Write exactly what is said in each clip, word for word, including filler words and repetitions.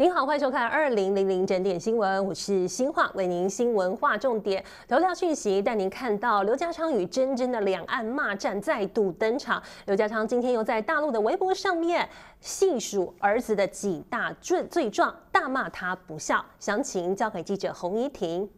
您好，欢迎收看二零零零整点新闻，我是新化，为您新闻划重点。头条讯息带您看到刘家昌与真真的两岸骂战再度登场。刘家昌今天又在大陆的微博上面细数儿子的几大罪罪状，大骂他不孝。详情交给记者洪怡婷。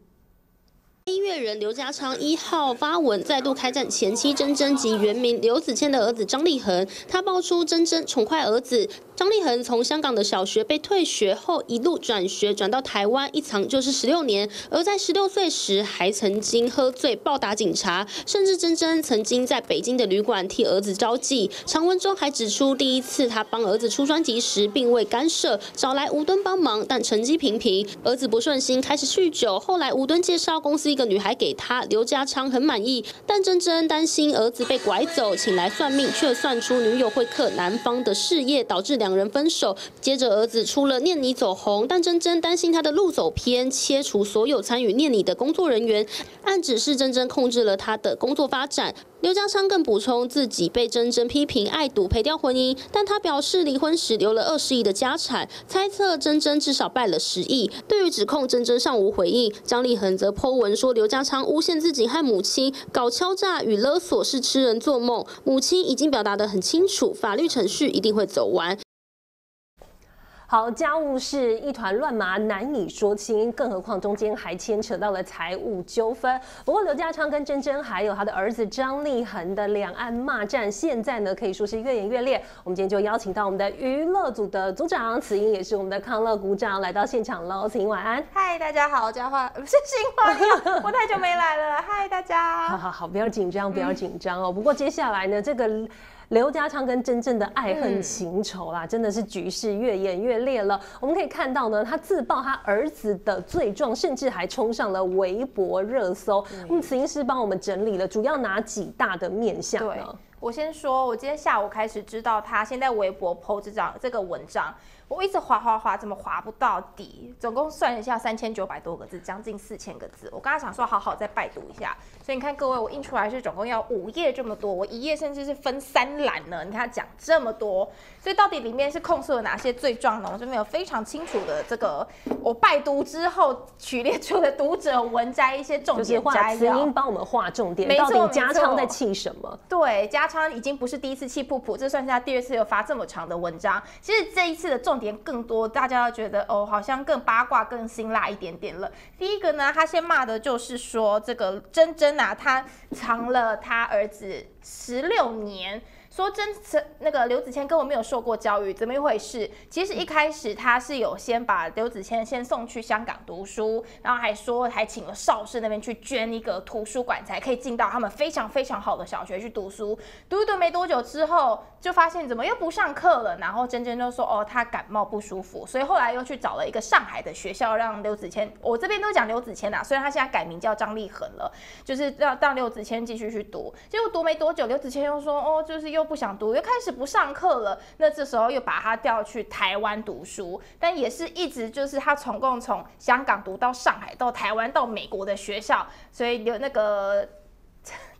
音乐人刘家昌一号发文再度开战前妻真真及原名刘子谦的儿子张立恒，他爆出真真宠坏儿子张立恒，从香港的小学被退学后一路转学转到台湾，一藏就是十六年。而在十六岁时还曾经喝醉暴打警察，甚至真真曾经在北京的旅馆替儿子招妓。长文中还指出，第一次他帮儿子出专辑时并未干涉，找来吴敦帮忙，但成绩平平，儿子不顺心开始酗酒，后来吴敦介绍公司一个 一个女孩给他，刘家昌很满意，但真真担心儿子被拐走，请来算命，却算出女友会克男方的事业，导致两人分手。接着儿子出了念你走红，但真真担心他的路走偏，切除所有参与念你的工作人员，暗指是真真控制了他的工作发展。 刘家昌更补充，自己被真真批评爱赌赔掉婚姻，但他表示离婚时留了二十亿的家产，猜测真真至少败了十亿。对于指控，真真尚无回应。张立恒则 po 文说，刘家昌诬陷自己和母亲搞敲诈与勒索是痴人做梦，母亲已经表达得很清楚，法律程序一定会走完。 好，家务事一团乱麻，难以说清，更何况中间还牵扯到了财务纠纷。不过，刘家昌跟真真还有他的儿子张立恒的两岸骂战，现在呢可以说是越演越烈。我们今天就邀请到我们的娱乐组的组长慈英，也是我们的康乐股长，来到现场喽。慈英晚安。嗨，大家好，嘉桦不是新化，我太久没来了。嗨，大家。好好好，不要紧张，不要紧张哦。嗯、不过接下来呢，这个。 刘家昌跟真正的爱恨情仇啦，嗯、真的是局势越演越烈了。我们可以看到呢，他自曝他儿子的罪状，甚至还冲上了微博热搜。嗯，慈英师帮我们整理了主要哪几大的面向呢？我先说，我今天下午开始知道他先在微博 po 这张这个文章，我一直滑滑滑，怎么滑不到底？总共算一下，三千九百多个字，将近四千个字。我刚刚想说，好好再拜读一下。 所以你看，各位，我印出来是总共要五页这么多，我一页甚至是分三栏呢。你看他讲这么多，所以到底里面是控诉了哪些罪状呢？我这边有非常清楚的这个，我拜读之后取列出的读者文摘一些重点摘要。就是慈英帮我们画重点，到底家昌在气什么？对，家昌已经不是第一次气噗噗，这算是他第二次又发这么长的文章。其实这一次的重点更多，大家要觉得哦，好像更八卦、更辛辣一点点了。第一个呢，他先骂的就是说这个真真。 那他藏了他儿子十六年，说真那个刘子谦根本没有受过教育，怎么一回事？其实一开始他是有先把刘子谦先送去香港读书，然后还说还请了邵氏那边去捐一个图书馆，才可以进到他们非常非常好的小学去读书。读一读没多久之后，就发现怎么又不上课了，然后真真就说哦他感冒不舒服，所以后来又去找了一个上海的学校，让刘子谦，我这边都讲刘子谦啊，虽然他现在改名叫张立恒了，就是让让刘子谦继续去读，结果读没多久。 刘子谦又说哦，就是又不想读，又开始不上课了。那这时候又把他调去台湾读书，但也是一直就是他总共从香港读到上海，到台湾，到美国的学校，所以刘那个。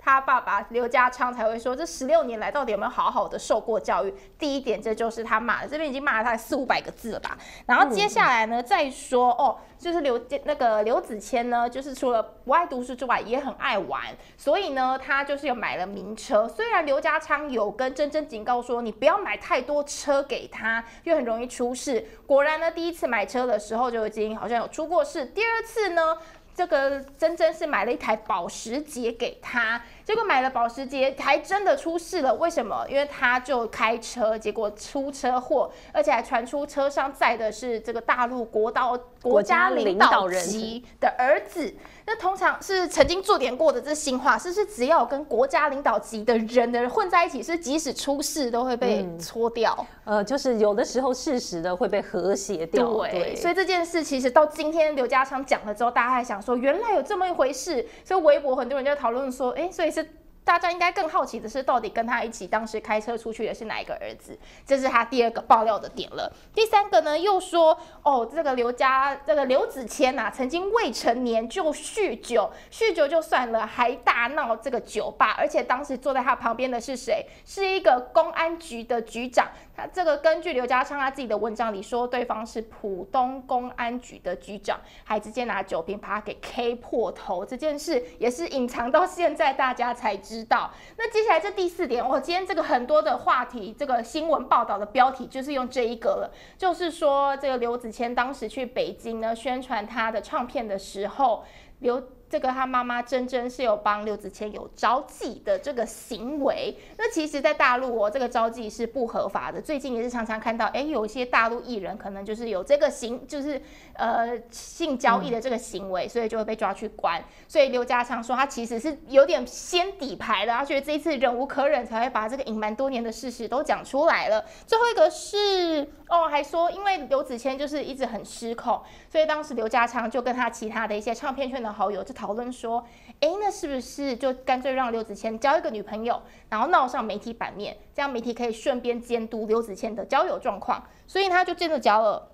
他爸爸刘家昌才会说，这十六年来到底有没有好好的受过教育？第一点，这就是他骂的，这边已经骂了他四五百个字了吧。然后接下来呢，再说哦，就是刘那个刘子谦呢，就是除了不爱读书之外，也很爱玩，所以呢，他就是有买了名车。虽然刘家昌有跟真真警告说，你不要买太多车给他，又很容易出事。果然呢，第一次买车的时候就已经好像有出过事，第二次呢。 这个真真是买了一台保时捷给他，结果买了保时捷还真的出事了。为什么？因为他就开车，结果出车祸，而且还传出车上载的是这个大陆国道国家领导级的儿子。那通常是曾经做点过的这新话，是不是只要跟国家领导级的人的人混在一起，是即使出事都会被搓掉、嗯？呃，就是有的时候事实的会被和谐掉。对，对所以这件事其实到今天刘家昌讲了之后，大家还想。 说原来有这么一回事，所以微博很多人就讨论说，哎，所以是大家应该更好奇的是，到底跟他一起当时开车出去的是哪一个儿子？这是他第二个爆料的点了。第三个呢，又说哦，这个刘家这个刘子谦呐、啊，曾经未成年就酗酒，酗酒就算了，还大闹这个酒吧，而且当时坐在他旁边的是谁？是一个公安局的局长。他这个根据刘家昌他自己的文章里说，对方是浦东公安局的局长，还直接拿酒瓶把他给 K 破头，这件事也是隐藏到现在大家才知道。那接下来这第四点，我今天这个很多的话题，这个新闻报道的标题就是用这一个了，就是说这个刘子谦当时去北京呢宣传他的唱片的时候，刘。这个他妈妈珍珍是有帮刘子谦有招妓的这个行为，那其实，在大陆哦，这个招妓是不合法的。最近也是常常看到，哎，有一些大陆艺人可能就是有这个行，就是呃性交易的这个行为，所以就会被抓去关。所以刘家昌说，他其实是有点先底牌的，他觉得这一次忍无可忍，才会把这个隐瞒多年的事实都讲出来了。最后一个是哦，还说因为刘子谦就是一直很失控，所以当时刘家昌就跟他其他的一些唱片圈的好友就讨论说，哎，那是不是就干脆让刘子谦交一个女朋友，然后闹上媒体版面，这样媒体可以顺便监督刘子谦的交友状况，所以他就真的交了。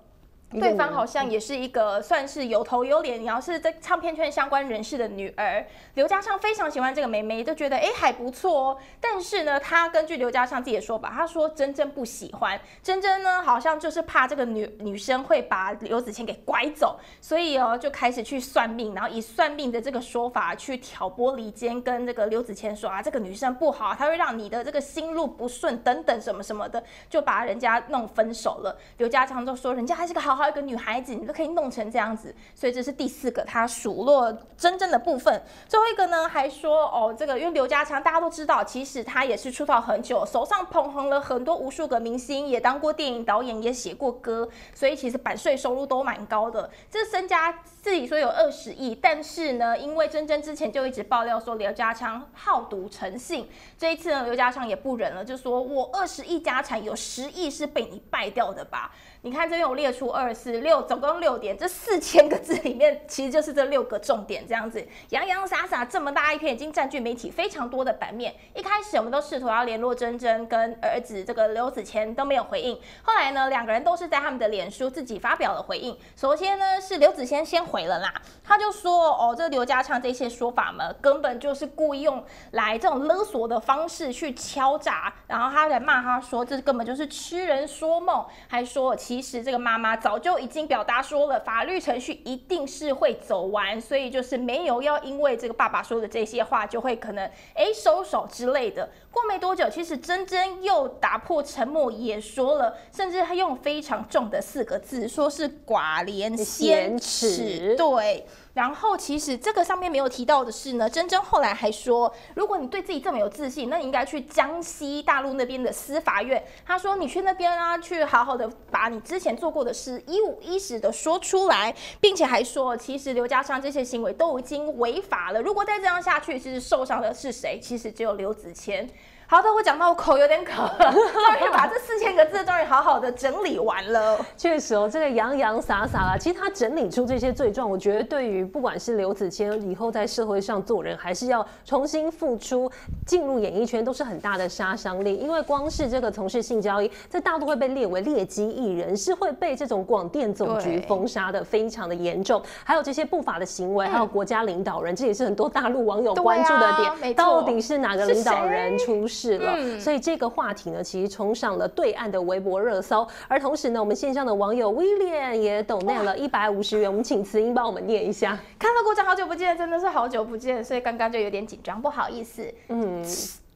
对方好像也是一个算是有头有脸，然后是在唱片圈相关人士的女儿。刘家昌非常喜欢这个妹妹，就觉得哎还不错哦。但是呢，他根据刘家昌自己的说法，他说珍珍不喜欢，珍珍呢好像就是怕这个女女生会把刘子谦给拐走，所以哦就开始去算命，然后以算命的这个说法去挑拨离间，跟这个刘子谦说啊这个女生不好，她会让你的这个心路不顺等等什么什么的，就把人家弄分手了。刘家昌就说人家还是个好。还有一个女孩子，你都可以弄成这样子，所以这是第四个他数落真正的部分。最后一个呢，还说哦，这个因为刘家昌大家都知道，其实他也是出道很久，手上捧红了很多无数个明星，也当过电影导演，也写过歌，所以其实版税收入都蛮高的。这身家自己说有二十亿，但是呢，因为真真之前就一直爆料说刘家昌好赌成性，这一次呢，刘家昌也不忍了，就说我二十亿家产有十亿是被你败掉的吧？你看这边我列出二。二四六，总共六点，这四千个字里面，其实就是这六个重点，这样子洋洋洒洒这么大一篇，已经占据媒体非常多的版面。一开始我们都试图要联络珍珍跟儿子这个刘子谦都没有回应，后来呢，两个人都是在他们的脸书自己发表了回应。首先呢，是刘子谦先回了啦，他就说哦，这刘家昌这些说法嘛，根本就是故意用来这种勒索的方式去敲诈，然后他来骂他说这根本就是痴人说梦，还说其实这个妈妈早。就已经表达说了，法律程序一定是会走完，所以就是没有要因为这个爸爸说的这些话就会可能哎收手之类的。过没多久，其实珍珍又打破沉默，也说了，甚至他用非常重的四个字，说是寡廉鲜耻。对。然后其实这个上面没有提到的是呢，珍珍后来还说，如果你对自己这么有自信，那你应该去江西大陆那边的司法院。他说你去那边啊，去好好的把你之前做过的事一五一十的说出来，并且还说，其实刘家昌这些行为都已经违法了。如果再这样下去，其实受伤的是谁？其实只有刘子谦。好的，我讲到我口有点渴了，终于把这四千个字终于好好的整理完了。确实哦，这个洋洋洒洒啦，其实他整理出这些罪状，我觉得对于不管是刘子谦以后在社会上做人，还是要重新复出进入演艺圈，都是很大的杀伤力。因为光是这个从事性交易，在大陆会被列为劣迹艺人，是会被这种广电总局封杀的，非常的严重。还有这些不法的行为，嗯、还有国家领导人，这也是很多大陆网友关注的点。啊、到底是哪个领导人出事？是了，嗯、所以这个话题呢，其实冲上了对岸的微博热搜，而同时呢，我们线上的网友威廉也抖内了一百五十元，我们请慈英帮我们念一下。看到股长好久不见，真的是好久不见，所以刚刚就有点紧张，不好意思。嗯。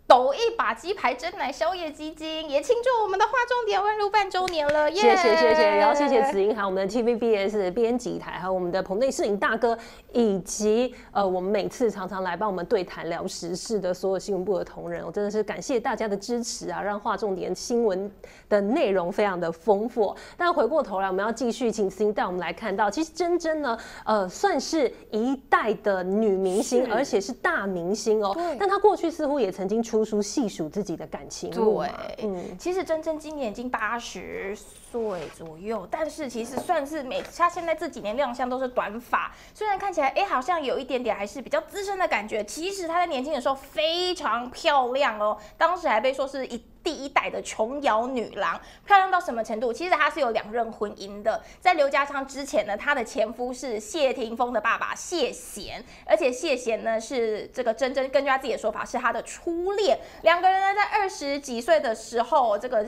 抖一把鸡排珍奶宵夜基金，也庆祝我们的划重点万入半周年了，耶、yeah! ！谢谢谢谢，然后谢谢子英，还有我们的 T V B S 编辑台，还有我们的棚内摄影大哥，以及呃我们每次常常来帮我们对谈聊时事的所有新闻部的同仁，我真的是感谢大家的支持啊，让划重点新闻的内容非常的丰富、哦。但回过头来，我们要继续请子英带我们来看到，其实珍珍呢，呃，算是一代的女明星，而且是大明星哦。但她过去似乎也曾经出。出细数自己的感情，对，嗯，其实珍珍今年已经八十岁左右，但是其实算是每她现在这几年亮相都是短发，虽然看起来哎、欸、好像有一点点还是比较资深的感觉，其实她在年轻的时候非常漂亮哦，当时还被说是一。第一代的琼瑶女郎，漂亮到什么程度？其实她是有两任婚姻的。在刘家昌之前呢，她的前夫是谢霆锋的爸爸谢贤，而且谢贤呢是这个珍珍根据她自己的说法是她的初恋。两个人呢在二十几岁的时候，这个。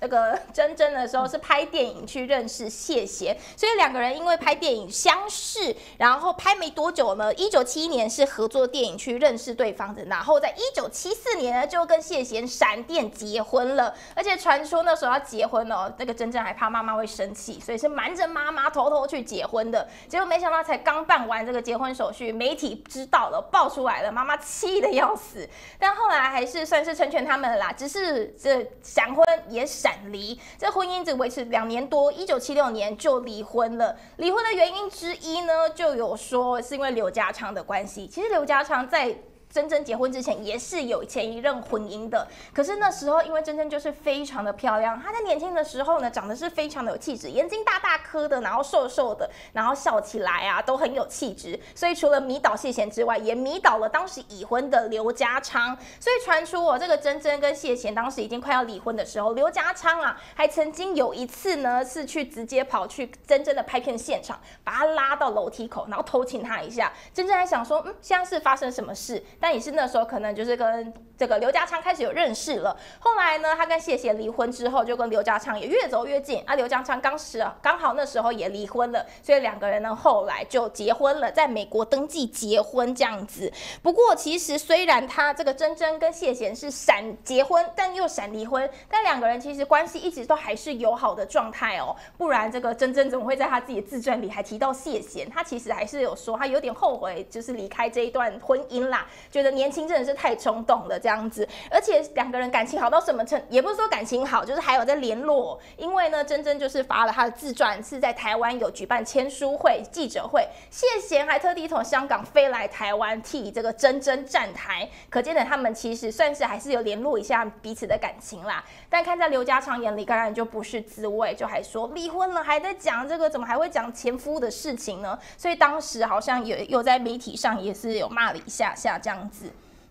那个真真的时候，是拍电影去认识谢贤，所以两个人因为拍电影相识，然后拍没多久，我们一九七一年是合作电影去认识对方的，然后在一九七四年呢就跟谢贤闪电结婚了，而且传说那时候要结婚哦，那个真真还怕妈妈会生气，所以是瞒着妈妈偷偷去结婚的，结果没想到才刚办完这个结婚手续，媒体知道了爆出来了，妈妈气得要死，但后来还是算是成全他们了啦，只是这闪婚也闪。 闪离，这婚姻只维持两年多，一九七六年就离婚了。离婚的原因之一呢，就有说是因为刘家昌的关系。其实刘家昌在 真真结婚之前也是有前一任婚姻的，可是那时候因为真真就是非常的漂亮，她在年轻的时候呢长得是非常的有气质，眼睛大大颗的，然后瘦瘦的，然后笑起来啊都很有气质，所以除了迷倒谢贤之外，也迷倒了当时已婚的刘家昌。所以传出哦，这个真真跟谢贤当时已经快要离婚的时候，刘家昌啊还曾经有一次呢是去直接跑去真真的拍片现场，把她拉到楼梯口，然后偷亲她一下。真真还想说，嗯，现在是发生什么事？ 但也是那时候，可能就是跟这个刘家昌开始有认识了。后来呢，他跟谢贤离婚之后，就跟刘家昌也越走越近啊。刘家昌当时刚好那时候也离婚了，所以两个人呢后来就结婚了，在美国登记结婚这样子。不过其实虽然他这个真真跟谢贤是闪结婚，但又闪离婚，但两个人其实关系一直都还是友好的状态哦。不然这个真真怎么会在他自己的自传里还提到谢贤？他其实还是有说他有点后悔，就是离开这一段婚姻啦。 觉得年轻真的是太冲动了，这样子，而且两个人感情好到什么程，也不是说感情好，就是还有在联络。因为呢，真真就是发了她的自传，是在台湾有举办签书会、记者会，谢贤还特地从香港飞来台湾替这个真真站台，可见的他们其实算是还是有联络一下彼此的感情啦。但看在刘家昌眼里，当然就不是滋味，就还说离婚了还在讲这个，怎么还会讲前夫的事情呢？所以当时好像也有在媒体上也是有骂了一下下这样。 样子，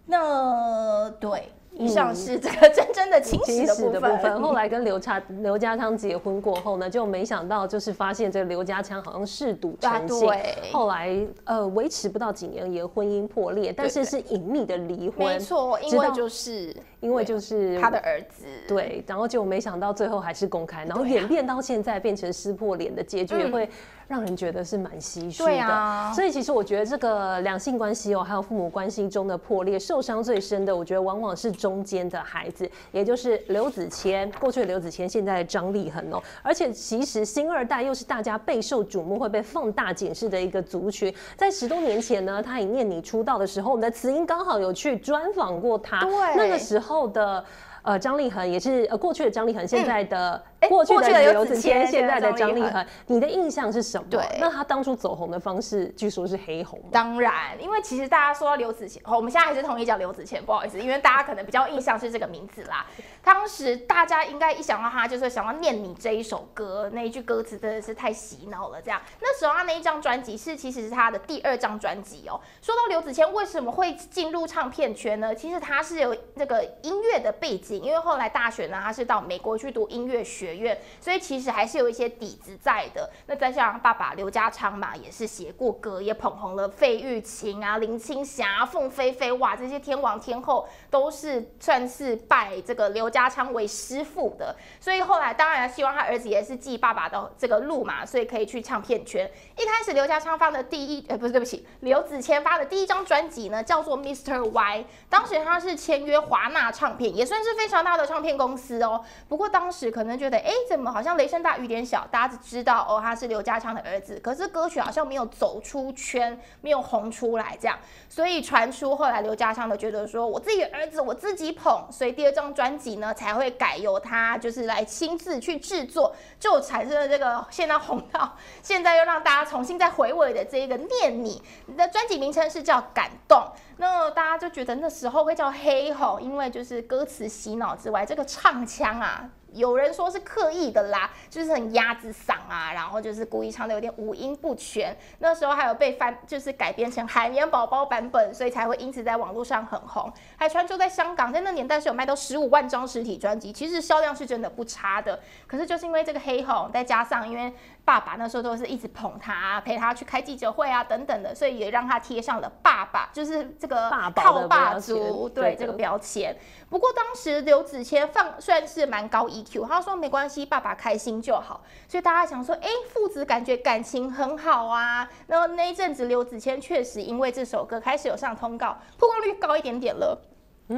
那对，以上是这个真真的情史的部分。嗯、部分后来跟刘家刘家昌结婚过后呢，就没想到就是发现这刘家昌好像嗜赌成性，啊、后来呃维持不到几年也婚姻破裂，但是是隐秘的离婚，没错，因为就是。 因为就是他的儿子，对，然后就没想到最后还是公开，然后演变到现在变成撕破脸的结局，也会让人觉得是蛮唏嘘的。对啊，所以其实我觉得这个两性关系哦，还有父母关系中的破裂，受伤最深的，我觉得往往是中间的孩子，也就是刘子谦，过去的刘子谦，现在的张力很哦。而且其实新二代又是大家备受瞩目、会被放大检视的一个族群。在十多年前呢，他以念你出道的时候，我们的慈英刚好有去专访过他，那个时候。 后的呃张力恒也是呃过去的张力恒，现在的、嗯、过去的刘子谦，现在的张力恒，你的印象是什么？对，那他当初走红的方式，据说是黑红。当然，因为其实大家说到刘子谦、哦，我们现在还是统一叫刘子谦，不好意思，因为大家可能比较印象是这个名字啦。当时大家应该一想到他，就是想要念你这一首歌，那一句歌词真的是太洗脑了。这样，那时候他那一张专辑是其实是他的第二张专辑哦。说到刘子谦为什么会进入唱片圈呢？其实他是有那个音乐的背景。 因为后来大学呢，他是到美国去读音乐学院，所以其实还是有一些底子在的。那再加上爸爸刘家昌嘛，也是写过歌，也捧红了费玉清啊、林青霞、凤飞飞，哇，这些天王天后都是算是拜这个刘家昌为师傅的。所以后来当然希望他儿子也是继爸爸的这个路嘛，所以可以去唱片圈。一开始刘家昌发的第一，呃，不是对不起，刘子谦发的第一张专辑呢，叫做《Mister Y》，当时他是签约华纳唱片，也算是。 非常大的唱片公司哦，不过当时可能觉得，哎，怎么好像雷声大雨点小？大家只知道哦，他是刘家昌的儿子，可是歌曲好像没有走出圈，没有红出来这样，所以传出后来刘家昌的觉得说，我自己的儿子我自己捧，所以第二张专辑呢才会改由他就是来亲自去制作，就产生了这个现在红到现在又让大家重新再回味的这一个念你，你的专辑名称是叫感动，那大家就觉得那时候会叫黑红，因为就是歌词。 洗脑之外，这个唱腔啊，有人说是刻意的啦，就是很鸭子嗓啊，然后就是故意唱的有点五音不全。那时候还有被翻，就是改编成海绵宝宝版本，所以才会因此在网络上很红。还传出在香港，在那年代是有卖到十五万张实体专辑，其实销量是真的不差的。可是就是因为这个黑红，再加上因为爸爸那时候都是一直捧他、啊，陪他去开记者会啊等等的，所以也让他贴上了爸爸，就是这个靠爸族，对这个标签。不过当时刘子谦放算是蛮高 E Q， 他说没关系，爸爸开心就好。所以大家想说，哎，父子感觉感情很好啊。然后那一阵子，刘子谦确实因为这首歌开始有上通告，曝光率高一点点了。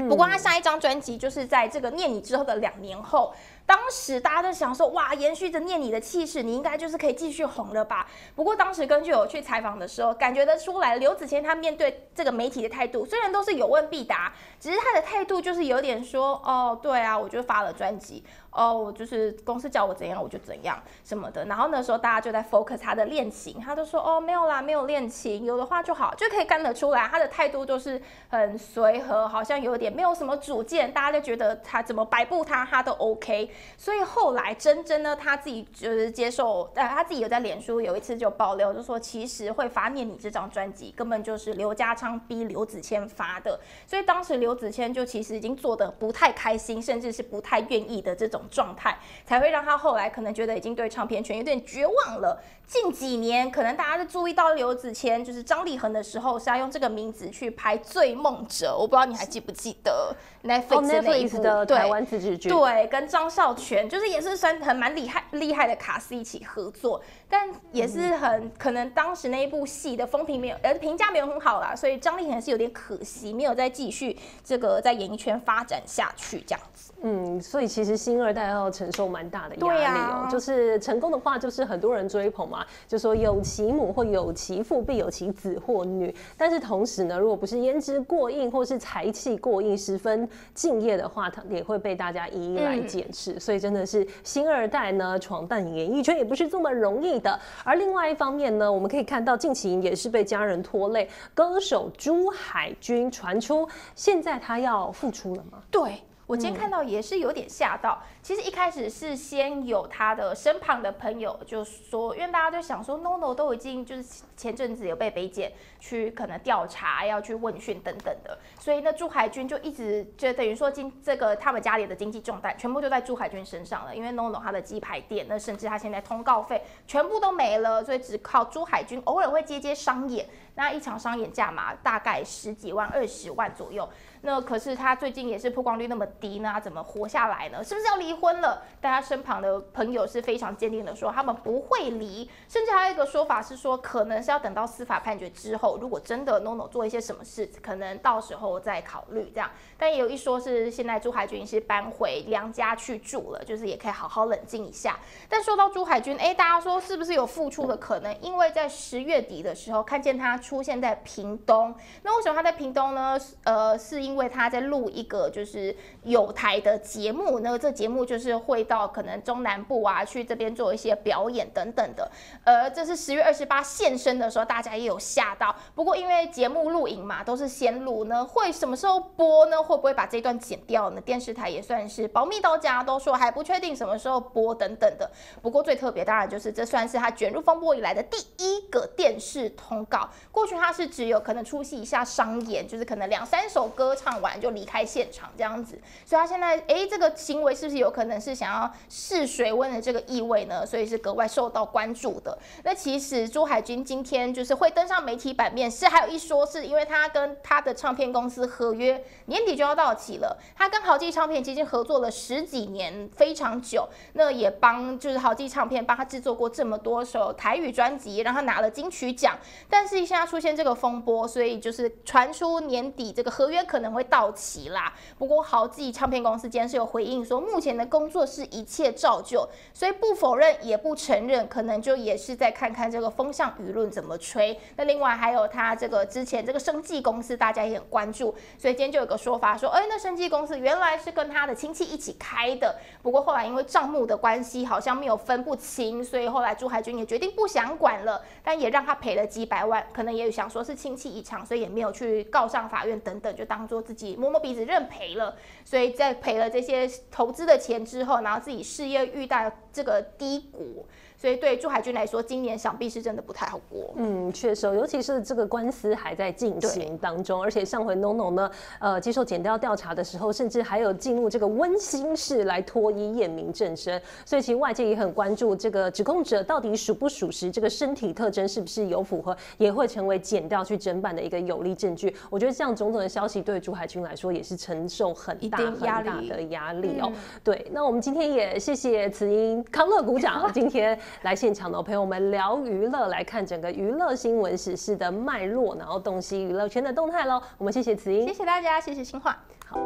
不过他下一张专辑就是在这个《念你》之后的两年后，当时大家都想说，哇，延续着《念你》的气势，你应该就是可以继续红了吧？不过当时根据我去采访的时候，感觉得出来，刘子谦他面对这个媒体的态度，虽然都是有问必答，只是他的态度就是有点说，哦，对啊，我就发了专辑，哦，我就是公司叫我怎样我就怎样什么的。然后那时候大家就在 focus 他的恋情，他都说，哦，没有啦，没有恋情，有的话就好，就可以看得出来，他的态度都是很随和，好像有。没有什么主见，大家就觉得他怎么摆布他，他都 OK。所以后来珍珍呢，他自己就是接受，呃，他自己有在脸书有一次就爆料，就说其实会发《念你》这张专辑，根本就是刘家昌逼刘子谦发的。所以当时刘子谦就其实已经做得不太开心，甚至是不太愿意的这种状态，才会让他后来可能觉得已经对唱片圈有点绝望了。近几年可能大家是注意到刘子谦，就是张力恒的时候，是要用这个名字去拍《醉梦者》，我不知道你还记不记得。记得 Netflix、oh, 的台湾自制剧，对，跟张孝全就是也是算很蛮厉害厉害的卡司一起合作，但也是很、嗯、可能当时那一部戏的风评没有，呃，评价没有很好啦，所以张力恒是有点可惜，没有再继续这个在演艺圈发展下去这样子。嗯，所以其实新二代要承受蛮大的压力哦、喔，啊、就是成功的话，就是很多人追捧嘛，就说有其母或有其父必有其子或女，但是同时呢，如果不是胭脂过硬或是才气过。十分敬业的话，他也会被大家一一来检视，嗯、所以真的是新二代呢闯荡演艺圈也不是这么容易的。而另外一方面呢，我们可以看到近期也是被家人拖累，歌手朱海军传出现在他要复出了吗？对。我今天看到也是有点吓到。其实一开始是先有他的身旁的朋友就说，因为大家就想说 ，N O N O 都已经就是前阵子有被北检去可能调查，要去问讯等等的，所以呢朱海军就一直就等于说经这个他们家里的经济重担全部就在朱海军身上了，因为 N O N O 他的鸡排店，那甚至他现在通告费全部都没了，所以只靠朱海军偶尔会接接商演，那一场商演价码大概十几万、二十万左右。那可是他最近也是曝光率那么低呢，他怎么活下来呢？是不是要离婚了？但他身旁的朋友是非常坚定的说他们不会离，甚至还有一个说法是说，可能是要等到司法判决之后，如果真的 N O N O 做一些什么事，可能到时候再考虑这样。但也有一说是现在朱海军是搬回娘家去住了，就是也可以好好冷静一下。但说到朱海军，哎，大家说是不是有复出的可能？因为在十月底的时候看见他出现在屏东，那为什么他在屏东呢？呃，是因为因为他在录一个就是友台的节目，那这节目就是会到可能中南部啊，去这边做一些表演等等的。呃，这是十月二十八现身的时候，大家也有吓到。不过因为节目录影嘛，都是先录呢，会什么时候播呢？会不会把这段剪掉呢？电视台也算是保密到家，都说还不确定什么时候播等等的。不过最特别当然就是这算是他卷入风波以来的第一个电视通告。过去他是只有可能出席一下商演，就是可能两三首歌。唱完就离开现场这样子，所以他现在哎，这个行为是不是有可能是想要试水温的这个意味呢？所以是格外受到关注的。那其实朱海军今天就是会登上媒体版面，是还有一说是因为他跟他的唱片公司合约年底就要到期了，他跟豪记唱片基金合作了十几年，非常久，那也帮就是豪记唱片帮他制作过这么多首台语专辑，让他拿了金曲奖。但是现在出现这个风波，所以就是传出年底这个合约可能会到期啦，不过豪记唱片公司今天是有回应说，目前的工作是一切照旧，所以不否认也不承认，可能就也是在看看这个风向舆论怎么吹。那另外还有他这个之前这个生技公司，大家也很关注，所以今天就有个说法说，哎，那生技公司原来是跟他的亲戚一起开的，不过后来因为账目的关系，好像没有分不清，所以后来朱海军也决定不想管了，但也让他赔了几百万，可能也想说是亲戚一场，所以也没有去告上法院等等，就当做。自己摸摸鼻子认赔了，所以在赔了这些投资的钱之后，然后自己事业遇到这个低谷，所以对驻海军来说，今年想必是真的不太好过。嗯，确实，尤其是这个官司还在进行当中，而且上回 N O N O 呢，呃，接受检调调查的时候，甚至还有进入这个温馨室来脱衣验明正身，所以其实外界也很关注这个指控者到底属不属实，这个身体特征是不是有符合，也会成为检调去侦办的一个有力证据。我觉得这样种种的消息对驻海军来说也是承受很大很大的压力哦。对，那我们今天也谢谢慈英康乐股长今天来现场呢，陪我们聊娱乐，来看整个娱乐新闻时事的脉络，然后洞悉娱乐圈的动态喽。我们谢谢慈英，谢谢大家，谢谢新化。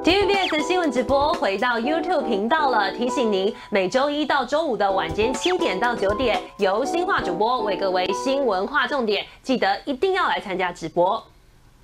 T V B S 新闻直播回到 YouTube 频道了，提醒您每周一到周五的晚间七点到九点，由新化主播为各位新闻划重点，记得一定要来参加直播。